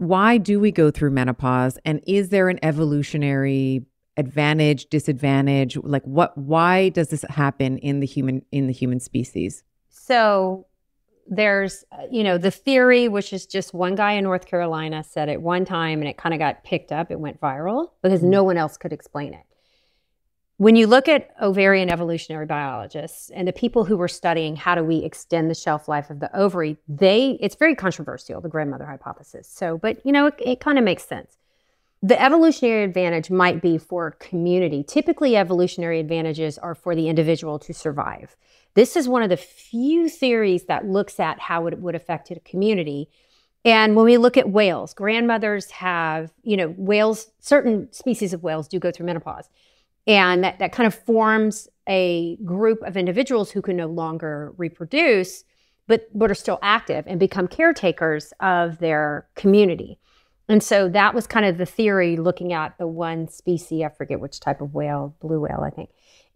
Why do we go through menopause? And is there an evolutionary advantage, disadvantage? Like why does this happen in the human species? So there's, the theory, which is just one guy in North Carolina said it one time and it kind of got picked up. It went viral because no one else could explain it. When you look at ovarian evolutionary biologists and the people who were studying how do we extend the shelf life of the ovary, it's very controversial, the grandmother hypothesis. So, but it kind of makes sense. The evolutionary advantage might be for community. Typically, evolutionary advantages are for the individual to survive. This is one of the few theories that looks at how it would affect a community. And when we look at whales, grandmothers have, whales, certain species of whales do go through menopause. And that kind of forms a group of individuals who can no longer reproduce, but are still active and become caretakers of their community. And so that was kind of the theory looking at the one species, I forget which type of whale, blue whale, I think.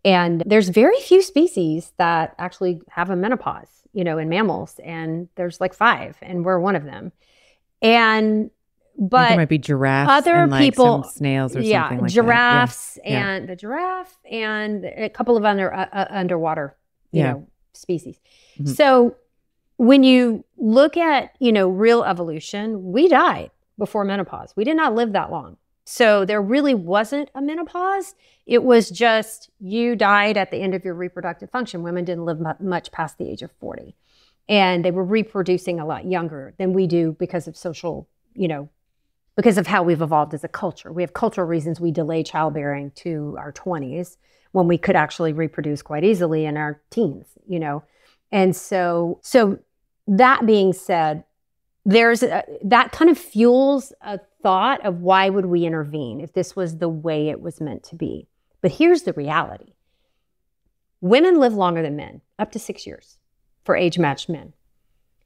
And there's very few species that actually have a menopause, in mammals. And there's like 5, and we're one of them. But there might be giraffes, other and people, some snails or something like giraffes that. Yeah, and the giraffe and a couple of underwater, species. Mm-hmm. So when you look at, real evolution, we died before menopause. We did not live that long. So there really wasn't a menopause. It was just you died at the end of your reproductive function. Women didn't live much past the age of 40. And they were reproducing a lot younger than we do because of social, because of how we've evolved as a culture. We have cultural reasons we delay childbearing to our 20s when we could actually reproduce quite easily in our teens, And so that being said, that kind of fuels a thought of why would we intervene if this was the way it was meant to be. But here's the reality. Women live longer than men, up to 6 years for age-matched men.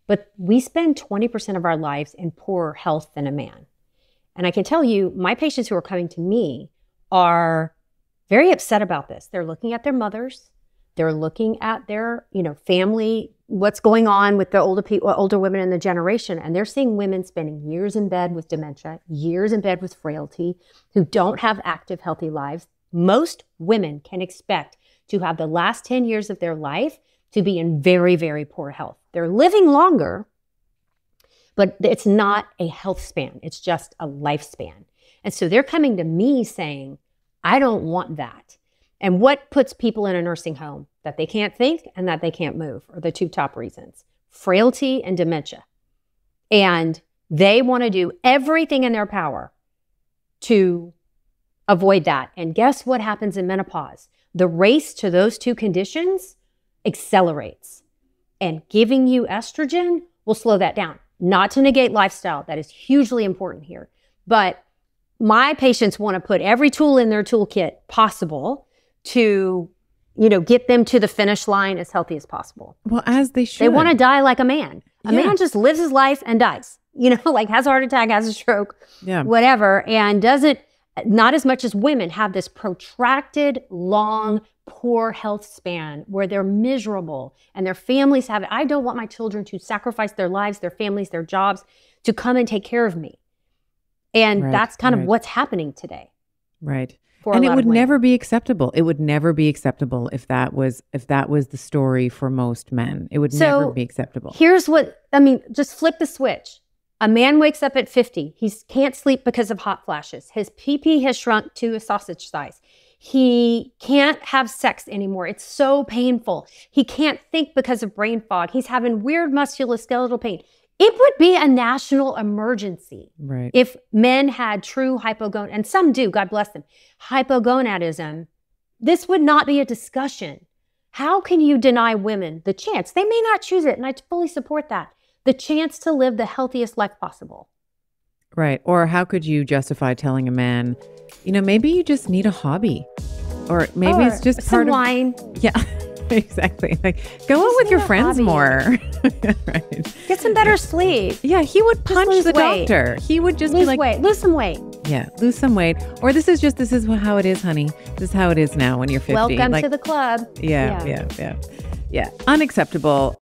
But we spend 20% of our lives in poorer health than a man. And I can tell you, my patients who are coming to me are very upset about this. They're looking at their mothers. They're looking at their, family, what's going on with the older women in the generation. And they're seeing women spending years in bed with dementia, years in bed with frailty, who don't have active, healthy lives. Most women can expect to have the last 10 years of their life to be in very, very poor health. They're living longer, but it's not a health span. It's just a lifespan. And so they're coming to me saying, I don't want that. And what puts people in a nursing home? That they can't think and that they can't move are the 2 top reasons. Frailty and dementia. And they want to do everything in their power to avoid that. And guess what happens in menopause? The race to those 2 conditions accelerates. And giving you estrogen will slow that down. Not to negate lifestyle, that is hugely important here. But my patients want to put every tool in their toolkit possible to, get them to the finish line as healthy as possible. Well, as they should. They want to die like a man. A man just lives his life and dies. Has a heart attack, has a stroke, whatever, and doesn't, not as much as women have this protracted, long, poor health span where they're miserable and their families have it. I don't want my children to sacrifice their lives, their families, their jobs to come and take care of me. And that's kind of what's happening today. Right. And it would never be acceptable. It would never be acceptable if that was the story for most men. It would never be acceptable. Here's what, just flip the switch. A man wakes up at 50. He can't sleep because of hot flashes. His pee-pee has shrunk to a sausage size. He can't have sex anymore. It's so painful. He can't think because of brain fog. He's having weird musculoskeletal pain. It would be a national emergency if men had true hypogonadism, and some do, God bless them, hypogonadism. This would not be a discussion. How can you deny women the chance? They may not choose it, and I fully support that. The chance to live the healthiest life possible. Right. Or how could you justify telling a man, maybe you just need a hobby, or maybe it's just part of wine. Yeah, exactly. Like go out with your friends more. Right. Get some better sleep. Yeah. He would punch the doctor. He would just be like, lose some weight. Yeah. Lose some weight. Or this is how it is, honey. This is how it is now when you're 50. Welcome to the club. Yeah. Unacceptable.